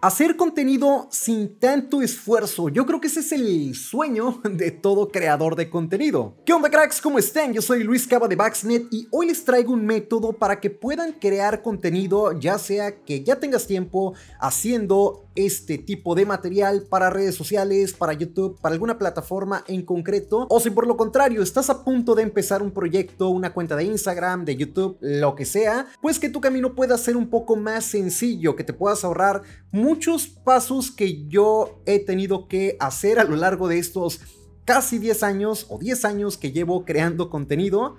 Hacer contenido sin tanto esfuerzo, yo creo que ese es el sueño de todo creador de contenido. ¿Qué onda, cracks? ¿Cómo están? Yo soy Luis Cava de Vaxnet y hoy les traigo un método para que puedan crear contenido, ya sea que ya tengas tiempo haciendo este tipo de material para redes sociales, para YouTube, para alguna plataforma en concreto, o si por lo contrario estás a punto de empezar un proyecto, una cuenta de Instagram, de YouTube, lo que sea, pues que tu camino pueda ser un poco más sencillo, que te puedas ahorrar muchos pasos que yo he tenido que hacer a lo largo de estos casi 10 años o 10 años que llevo creando contenido.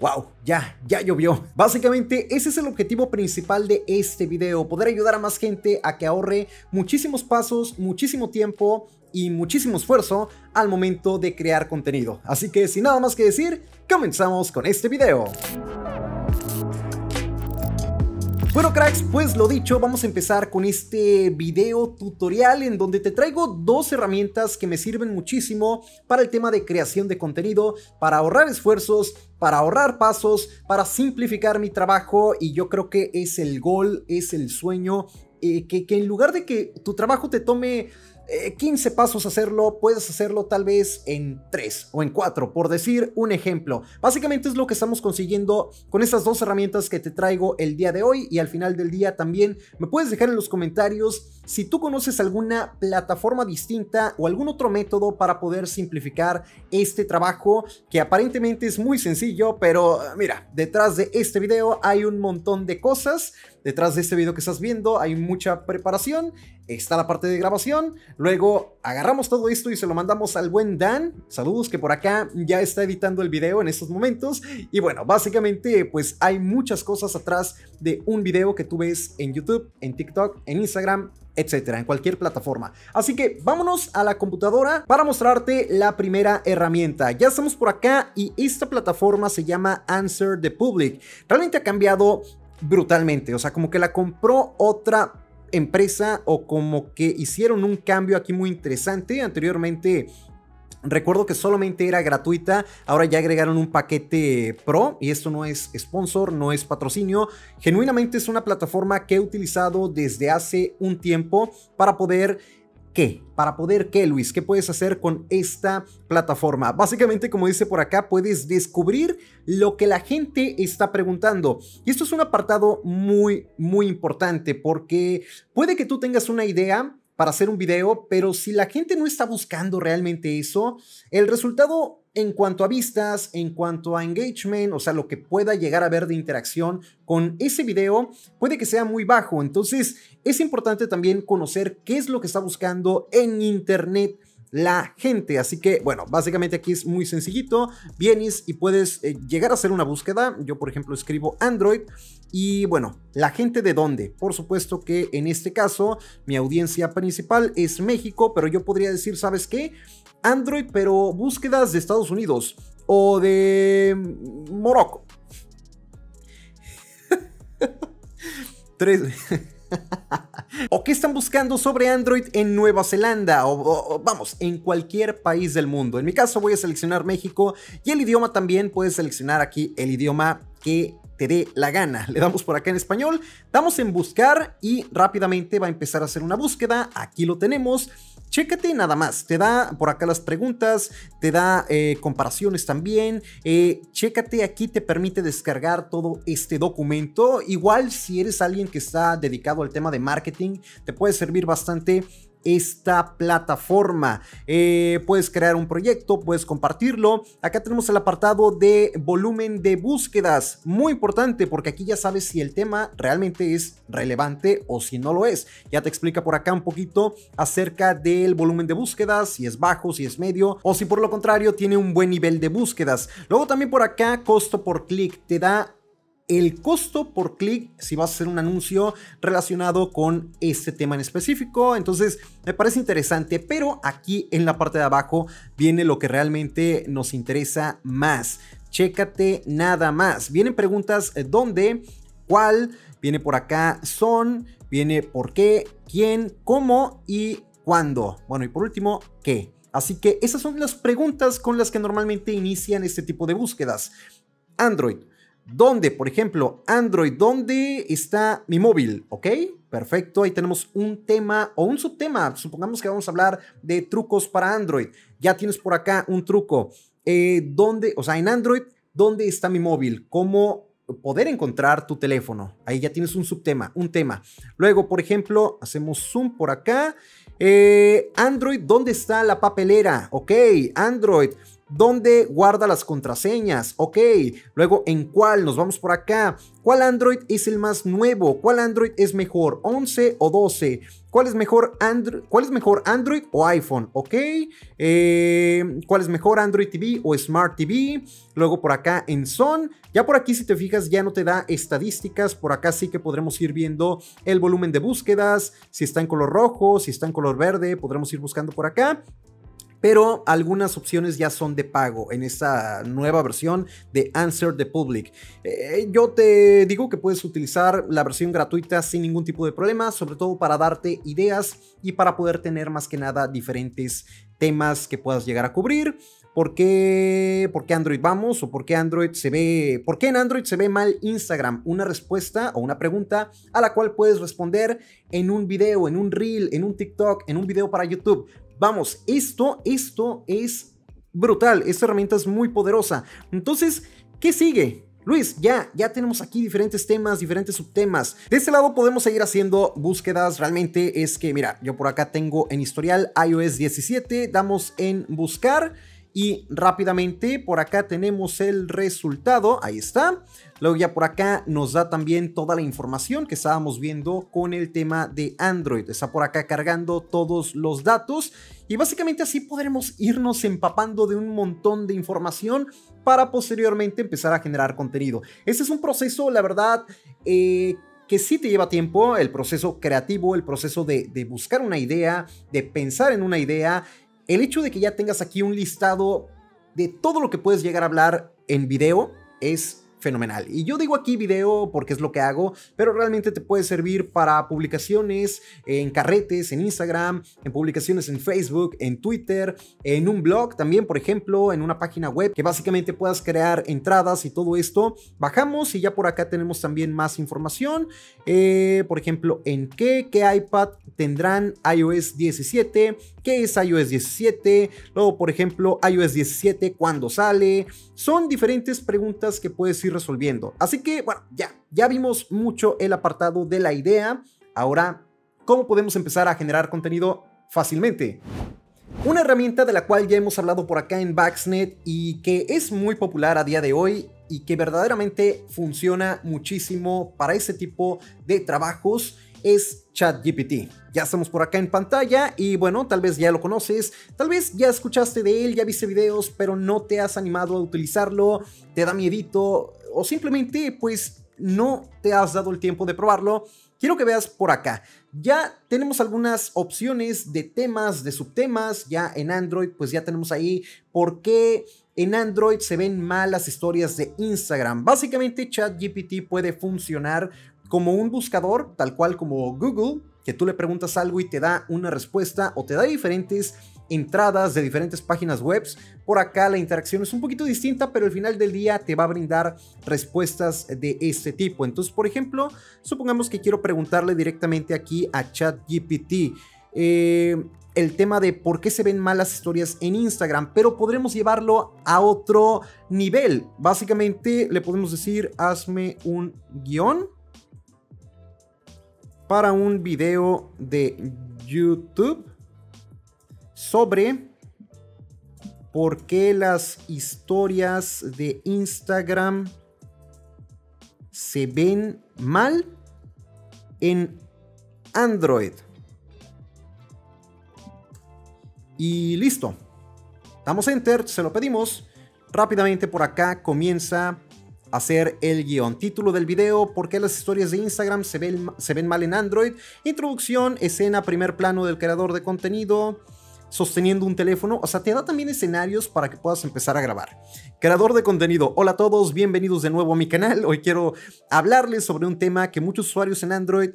¡Wow! Ya llovió. Básicamente ese es el objetivo principal de este video, poder ayudar a más gente a que ahorre muchísimos pasos, muchísimo tiempo y muchísimo esfuerzo al momento de crear contenido. Así que sin nada más que decir, comenzamos con este video. Bueno, cracks, pues lo dicho, vamos a empezar con este video tutorial en donde te traigo dos herramientas que me sirven muchísimo para el tema de creación de contenido, para ahorrar esfuerzos, para ahorrar pasos, para simplificar mi trabajo, y yo creo que es el goal, es el sueño, que en lugar de que tu trabajo te tome 15 pasos hacerlo, puedes hacerlo tal vez en 3 o en 4, por decir un ejemplo. Básicamente es lo que estamos consiguiendo con estas dos herramientas que te traigo el día de hoy, y al final del día también me puedes dejar en los comentarios si tú conoces alguna plataforma distinta o algún otro método para poder simplificar este trabajo, que aparentemente es muy sencillo, pero mira, detrás de este video hay un montón de cosas. Detrás de este video que estás viendo hay mucha preparación, está la parte de grabación, luego agarramos todo esto y se lo mandamos al buen Dan, saludos, que por acá ya está editando el video en estos momentos. Y bueno, básicamente pues hay muchas cosas atrás de un video que tú ves en YouTube, en TikTok, en Instagram, etcétera, en cualquier plataforma. Así que vámonos a la computadora para mostrarte la primera herramienta. Ya estamos por acá y esta plataforma se llama Answer the Public. Realmente ha cambiado brutalmente, o sea, como que la compró otra empresa o como que hicieron un cambio aquí muy interesante. Anteriormente recuerdo que solamente era gratuita, ahora ya agregaron un paquete pro, y esto no es sponsor, no es patrocinio, genuinamente es una plataforma que he utilizado desde hace un tiempo para poder... ¿Qué? ¿Para poder qué, Luis? ¿Qué puedes hacer con esta plataforma? Básicamente, como dice por acá, puedes descubrir lo que la gente está preguntando. Y esto es un apartado muy importante, porque puede que tú tengas una idea para hacer un video, pero si la gente no está buscando realmente eso, el resultado en cuanto a vistas, en cuanto a engagement, o sea, lo que pueda llegar a ver de interacción con ese video, puede que sea muy bajo. Entonces, es importante también conocer qué es lo que está buscando en internet la gente. Así que, bueno, básicamente aquí es muy sencillito. Vienes y puedes llegar a hacer una búsqueda. Yo, por ejemplo, escribo Android. Y bueno, ¿la gente de dónde? Por supuesto que en este caso mi audiencia principal es México, pero yo podría decir, ¿sabes qué? Android, pero búsquedas de Estados Unidos o de Morocco. ¿O qué están buscando sobre Android en Nueva Zelanda? O vamos, en cualquier país del mundo. En mi caso voy a seleccionar México, y el idioma también puedes seleccionar aquí el idioma que te dé la gana. Le damos por acá en español, damos en buscar y rápidamente va a empezar a hacer una búsqueda. Aquí lo tenemos. Chécate nada más, te da por acá las preguntas, te da comparaciones también, chécate aquí, te permite descargar todo este documento. Igual si eres alguien que está dedicado al tema de marketing, te puede servir bastante esta plataforma. Puedes crear un proyecto, puedes compartirlo. Acá tenemos el apartado de volumen de búsquedas, muy importante, porque aquí ya sabes si el tema realmente es relevante o si no lo es. Ya te explica por acá un poquito acerca del volumen de búsquedas, si es bajo, si es medio, o si por lo contrario tiene un buen nivel de búsquedas. Luego también por acá, costo por clic, te da el costo por clic si vas a hacer un anuncio relacionado con este tema en específico. Entonces me parece interesante, pero aquí en la parte de abajo viene lo que realmente nos interesa más. Chécate nada más, vienen preguntas: ¿dónde? ¿Cuál? Viene por acá son, viene por qué, quién, cómo y cuándo. Bueno, y por último, ¿qué? Así que esas son las preguntas con las que normalmente inician este tipo de búsquedas. Android. ¿Dónde? Por ejemplo, Android, ¿dónde está mi móvil? ¿Ok? Perfecto, ahí tenemos un tema o un subtema. Supongamos que vamos a hablar de trucos para Android. Ya tienes por acá un truco. ¿Dónde? O sea, en Android, ¿dónde está mi móvil? ¿Cómo poder encontrar tu teléfono? Ahí ya tienes un subtema, un tema. Luego, por ejemplo, hacemos zoom por acá. Android, ¿dónde está la papelera? Ok, Android, ¿dónde guarda las contraseñas? Ok, luego ¿en cuál? Nos vamos por acá. ¿Cuál Android es el más nuevo? ¿Cuál Android es mejor? ¿11 o 12? ¿Cuál es mejor Android o iPhone? Ok, ¿cuál es mejor Android TV o Smart TV? Luego por acá en Son, ya por aquí si te fijas ya no te da estadísticas. Por acá sí que podremos ir viendo el volumen de búsquedas, si está en color rojo, si está en color verde, podremos ir buscando por acá. Pero algunas opciones ya son de pago en esta nueva versión de Answer the Public. Yo te digo que puedes utilizar la versión gratuita sin ningún tipo de problema, sobre todo para darte ideas y para poder tener más que nada diferentes temas que puedas llegar a cubrir. ¿Por qué Android vamos? ¿O por qué Android se ve? ¿Por qué en Android se ve mal Instagram? Una respuesta o una pregunta a la cual puedes responder en un video, en un reel, en un TikTok, en un video para YouTube. Vamos, esto es brutal. Esta herramienta es muy poderosa. Entonces, ¿qué sigue? Luis, ya tenemos aquí diferentes temas, diferentes subtemas. De este lado podemos seguir haciendo búsquedas. Realmente es que, mira, yo por acá tengo en historial iOS 17. Damos en buscar y rápidamente por acá tenemos el resultado. Ahí está. Luego ya por acá nos da también toda la información que estábamos viendo con el tema de Android. Está por acá cargando todos los datos y básicamente así podremos irnos empapando de un montón de información para posteriormente empezar a generar contenido. Este es un proceso, la verdad, que sí te lleva tiempo, el proceso creativo, el proceso de buscar una idea, de pensar en una idea. El hecho de que ya tengas aquí un listado de todo lo que puedes llegar a hablar en video es fenomenal. Y yo digo aquí video porque es lo que hago, pero realmente te puede servir para publicaciones en carretes, en Instagram, en publicaciones en Facebook, en Twitter, en un blog también, por ejemplo, en una página web, que básicamente puedas crear entradas y todo esto. Bajamos y ya por acá tenemos también más información. Por ejemplo, en qué iPad tendrán iOS 17, qué es iOS 17, luego, por ejemplo, iOS 17, ¿cuándo sale? Son diferentes preguntas que puedes ir resolviendo. Así que bueno, ya vimos mucho el apartado de la idea. Ahora, ¿cómo podemos empezar a generar contenido fácilmente? Una herramienta de la cual ya hemos hablado por acá en Vaxnet y que es muy popular a día de hoy y que verdaderamente funciona muchísimo para este tipo de trabajos es ChatGPT. Ya estamos por acá en pantalla y bueno, tal vez ya lo conoces, tal vez ya escuchaste de él, ya viste videos, pero no te has animado a utilizarlo, te da miedito o simplemente pues no te has dado el tiempo de probarlo. Quiero que veas por acá, ya tenemos algunas opciones de temas, de subtemas. Ya en Android pues ya tenemos ahí por qué en Android se ven mal las historias de Instagram. Básicamente ChatGPT puede funcionar como un buscador, tal cual como Google, que tú le preguntas algo y te da una respuesta o te da diferentes entradas de diferentes páginas web. Por acá la interacción es un poquito distinta, pero al final del día te va a brindar respuestas de este tipo. Entonces, por ejemplo, supongamos que quiero preguntarle directamente aquí a ChatGPT el tema de por qué se ven malas historias en Instagram, pero podremos llevarlo a otro nivel. Básicamente le podemos decir, hazme un guión para un video de YouTube sobre por qué las historias de Instagram se ven mal en Android. Y listo. Damos enter, se lo pedimos. Rápidamente por acá comienza hacer el guión. Título del video: ¿por qué las historias de Instagram se ven mal en Android? Introducción, escena, primer plano del creador de contenido sosteniendo un teléfono. O sea, te da también escenarios para que puedas empezar a grabar. Creador de contenido: hola a todos, bienvenidos de nuevo a mi canal. Hoy quiero hablarles sobre un tema que muchos usuarios en Android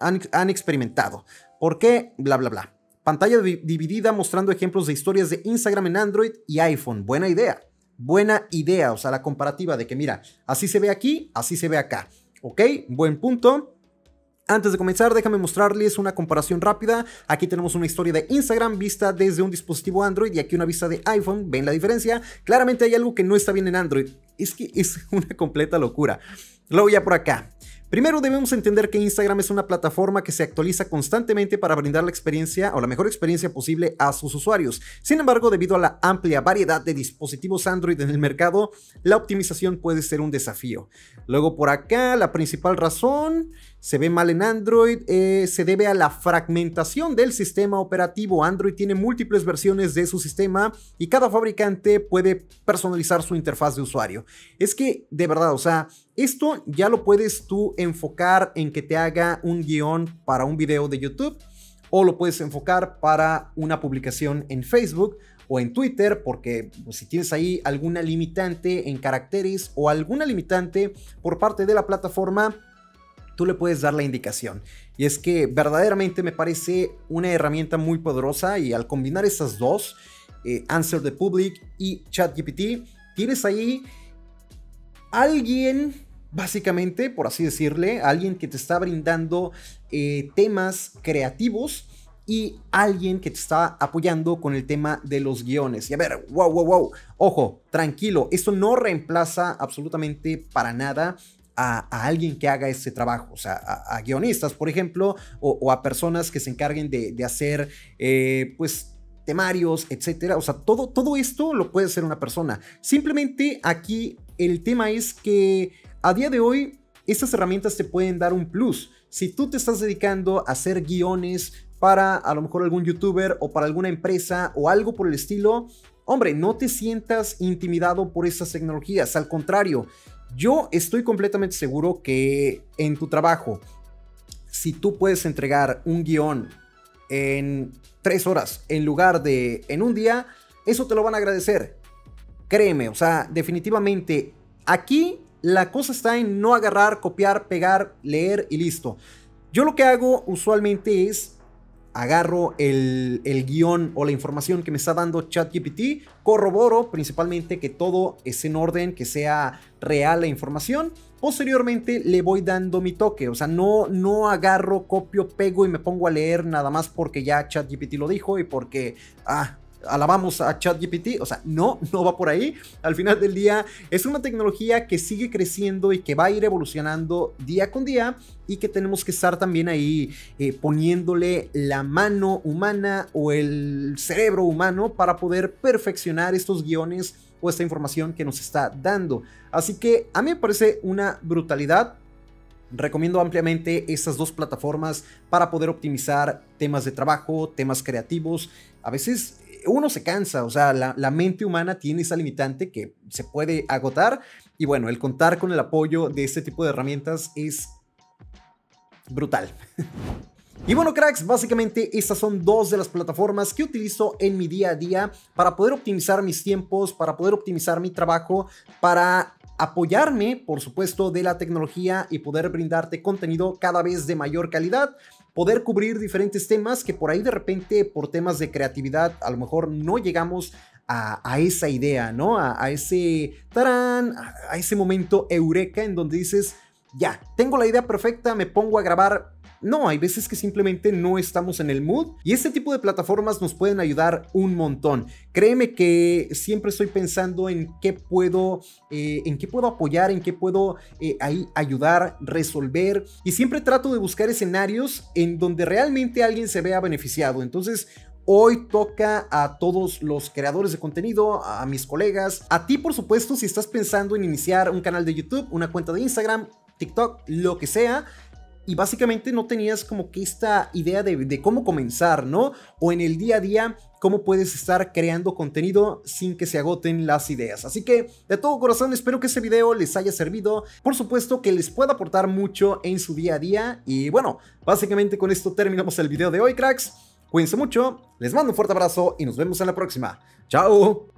han experimentado. ¿Por qué? Bla, bla, bla. Pantalla dividida mostrando ejemplos de historias de Instagram en Android y iPhone. Buena idea. Buena idea, o sea, la comparativa de que mira, así se ve aquí, así se ve acá. Ok, buen punto. Antes de comenzar, déjame mostrarles una comparación rápida. Aquí tenemos una historia de Instagram vista desde un dispositivo Android y aquí una vista de iPhone. ¿Ven la diferencia? Claramente hay algo que no está bien en Android. Es que es una completa locura. Lo voy a por acá. Primero debemos entender que Instagram es una plataforma que se actualiza constantemente para brindar la experiencia o la mejor experiencia posible a sus usuarios. Sin embargo, debido a la amplia variedad de dispositivos Android en el mercado, la optimización puede ser un desafío. Luego por acá, la principal razón se ve mal en Android, se debe a la fragmentación del sistema operativo. Android tiene múltiples versiones de su sistema y cada fabricante puede personalizar su interfaz de usuario. Es que, de verdad, o sea, esto ya lo puedes tú enfocar en que te haga un guión para un video de YouTube, o lo puedes enfocar para una publicación en Facebook o en Twitter, porque pues, si tienes ahí alguna limitante en caracteres o alguna limitante por parte de la plataforma, tú le puedes dar la indicación. Y es que verdaderamente me parece una herramienta muy poderosa, y al combinar estas dos, Answer the Public y ChatGPT, tienes ahí alguien, básicamente, por así decirle, alguien que te está brindando temas creativos y alguien que te está apoyando con el tema de los guiones. Y a ver, wow, ojo, tranquilo, esto no reemplaza absolutamente para nada a alguien que haga este trabajo, o sea, a guionistas, por ejemplo, o a personas que se encarguen de hacer, pues, temarios, etcétera. O sea, todo esto lo puede hacer una persona. Simplemente aquí el tema es que a día de hoy estas herramientas te pueden dar un plus. Si tú te estás dedicando a hacer guiones para a lo mejor algún youtuber o para alguna empresa o algo por el estilo, hombre, no te sientas intimidado por estas tecnologías. Al contrario, yo estoy completamente seguro que en tu trabajo, si tú puedes entregar un guión en 3 horas en lugar de en un día, eso te lo van a agradecer. Créeme, o sea, definitivamente aquí la cosa está en no agarrar, copiar, pegar, leer y listo. Yo lo que hago usualmente es agarro el guión o la información que me está dando ChatGPT, corroboro principalmente que todo es en orden, que sea real la información. Posteriormente le voy dando mi toque, o sea, no agarro, copio, pego y me pongo a leer nada más porque ya ChatGPT lo dijo y porque, alabamos a ChatGPT. O sea, no va por ahí. Al final del día es una tecnología que sigue creciendo y que va a ir evolucionando día con día, y que tenemos que estar también ahí poniéndole la mano humana o el cerebro humano para poder perfeccionar estos guiones o esta información que nos está dando. Así que a mí me parece una brutalidad. Recomiendo ampliamente estas dos plataformas para poder optimizar temas de trabajo, temas creativos. A veces uno se cansa, o sea, la mente humana tiene esa limitante que se puede agotar, y bueno, el contar con el apoyo de este tipo de herramientas es brutal. Y bueno, cracks, básicamente estas son dos de las plataformas que utilizo en mi día a día para poder optimizar mis tiempos, para poder optimizar mi trabajo, para apoyarme, por supuesto, de la tecnología y poder brindarte contenido cada vez de mayor calidad, poder cubrir diferentes temas que por ahí de repente, por temas de creatividad, a lo mejor no llegamos a esa idea, ¿no? A ese tarán, a ese momento eureka en donde dices, ya, tengo la idea perfecta, me pongo a grabar. No, hay veces que simplemente no estamos en el mood, y este tipo de plataformas nos pueden ayudar un montón. Créeme que siempre estoy pensando en qué puedo apoyar, en qué puedo ahí ayudar, resolver, y siempre trato de buscar escenarios en donde realmente alguien se vea beneficiado. Entonces, hoy toca a todos los creadores de contenido, a mis colegas, a ti por supuesto si estás pensando en iniciar un canal de YouTube, una cuenta de Instagram, TikTok, lo que sea, y básicamente no tenías como que esta idea de cómo comenzar, ¿no? O en el día a día, cómo puedes estar creando contenido sin que se agoten las ideas. Así que, de todo corazón, espero que este video les haya servido. Por supuesto que les pueda aportar mucho en su día a día. Y bueno, básicamente con esto terminamos el video de hoy, cracks. Cuídense mucho, les mando un fuerte abrazo y nos vemos en la próxima. ¡Chao!